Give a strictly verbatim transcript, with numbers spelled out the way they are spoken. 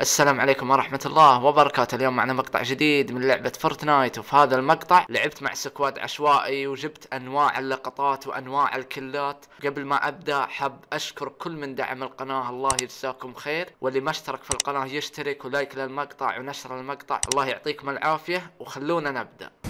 السلام عليكم ورحمة الله وبركاته. اليوم معنا مقطع جديد من لعبة فورتنايت، وفي هذا المقطع لعبت مع سكواد عشوائي وجبت انواع اللقطات وانواع الكلات. قبل ما ابدأ حاب اشكر كل من دعم القناة، الله يجزاكم خير، واللي ما اشترك في القناة يشترك ولايك للمقطع ونشر المقطع. الله يعطيكم العافية وخلونا نبدأ.